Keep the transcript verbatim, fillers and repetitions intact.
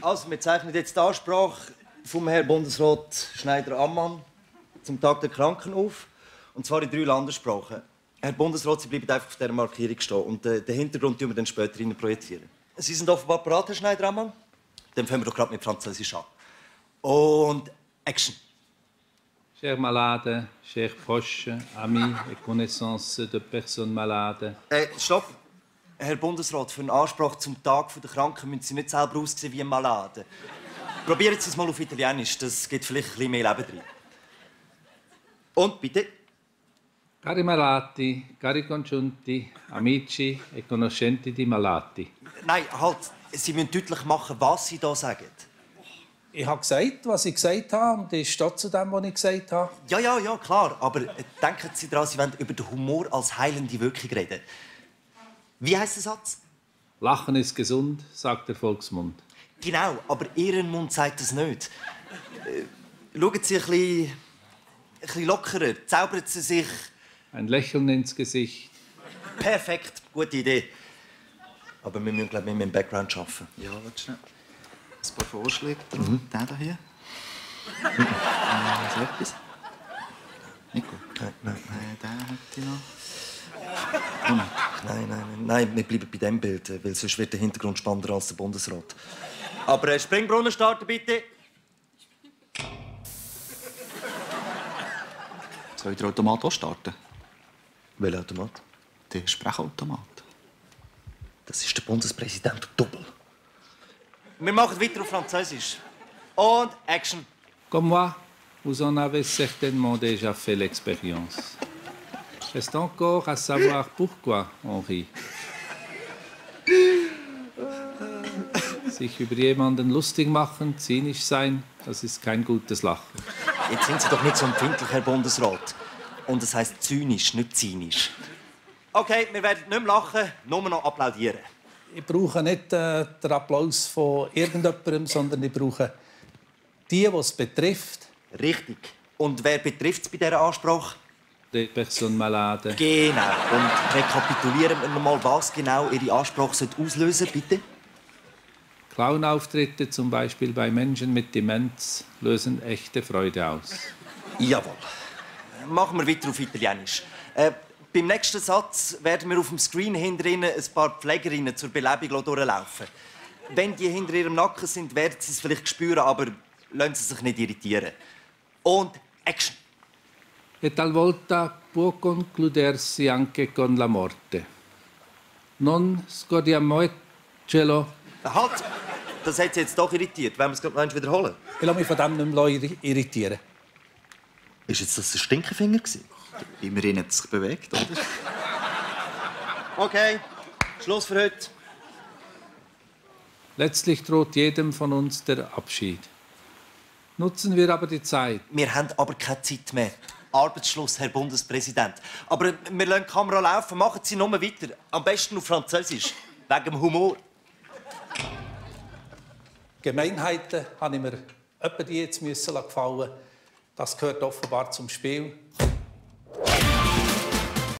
Also, wir zeichnen jetzt die Ansprache vom Herrn Bundesrat Schneider-Ammann zum Tag der Kranken auf. Und zwar in drei Landessprachen. Herr Bundesrat, Sie bleiben einfach auf dieser Markierung stehen. Und äh, den Hintergrund tun wir dann später rein projizieren. Sie sind offenbar bereit, Herr Schneider-Ammann? Dann fangen wir doch gerade mit Französisch an. Und Action! Chers malades, chers proches, amis et connaissances de personnes malades. Äh, stopp! Herr Bundesrat, für einen Anspruch zum Tag der Kranken müssen Sie nicht selber aussehen wie ein Malade. Probieren Sie es mal auf Italienisch, das gibt vielleicht ein bisschen mehr Leben drin. Und bitte. Cari malati, cari congiunti, amici e conoscenti di malati. Nein, halt, Sie müssen deutlich machen, was Sie da sagen. Ich habe gesagt, was ich gesagt habe, und ich stehe zu dem, was ich gesagt habe. Ja, ja, ja, klar, aber denken Sie daran, Sie wollen über den Humor als heilende Wirkung reden. Wie heißt der Satz? Lachen ist gesund, sagt der Volksmund. Genau, aber Ihren Mund sagt es nicht. Äh, schauen Sie ein bisschen, ein bisschen lockerer, zaubern Sie sich... Ein Lächeln ins Gesicht. Perfekt, gute Idee. Aber wir müssen, glaube ich, mit dem Background arbeiten. Ja, warte schnell. Ein paar Vorschläge. Mhm. Den hier. Mhm. Äh, so etwas. Nico? Nein, nein, nein. Äh, den hätte ich noch. Oh, nein. Nein, nein, nein, nein, wir bleiben bei diesem Bild, weil sonst wird der Hintergrund spannender als der Bundesrat. Aber äh, Springbrunnen starten, bitte. Soll der Automat auch starten? Welcher Automat? Der Sprechautomat. Das ist der Bundespräsident Double. Wir machen weiter auf Französisch. Und Action. Comme moi, vous en avez certainement déjà fait l'expérience. Reste encore à savoir pourquoi on rit. Sich über jemanden lustig machen, zynisch sein, das ist kein gutes Lachen. Jetzt sind Sie doch nicht so empfindlich, Herr Bundesrat. Und es heisst zynisch, nicht zynisch. Okay, wir werden nicht mehr lachen, nur noch applaudieren. Ich brauche nicht äh, den Applaus von irgendjemandem, sondern ich brauche die, die es betrifft. Richtig. Und wer betrifft es bei dieser Ansprache? Die Person malade. Genau. Und rekapitulieren wir nochmal, was genau Ihre Ansprache auslösen sollte, bitte. Clownauftritte, zum Beispiel bei Menschen mit Demenz, lösen echte Freude aus. Jawohl. Machen wir weiter auf Italienisch. Äh, beim nächsten Satz werden wir auf dem Screen hinter Ihnen ein paar Pflegerinnen zur Belebung durchlaufen. Wenn die hinter Ihrem Nacken sind, werden Sie es vielleicht spüren, aber lassen Sie sich nicht irritieren. Und Action! E talvolta può concludersi anche con la morte. Non scordiamocelo. Halt! Das hat Sie jetzt doch irritiert. Wollen wir es wiederholen? Ich lasse mich von dem nicht mehr irritieren. Ist jetzt das ein Stinkefinger gewesen? Immerhin hat es sich bewegt, oder? Okay, Schluss für heute. Letztlich droht jedem von uns der Abschied. Nutzen wir aber die Zeit. Wir haben aber keine Zeit mehr. Arbeitsschluss, Herr Bundespräsident. Aber wir lassen die Kamera laufen. Machen Sie nur weiter. Am besten auf Französisch. Wegen dem Humor. Gemeinheiten habe ich mir etwa die jetzt gefallen. Das gehört offenbar zum Spiel.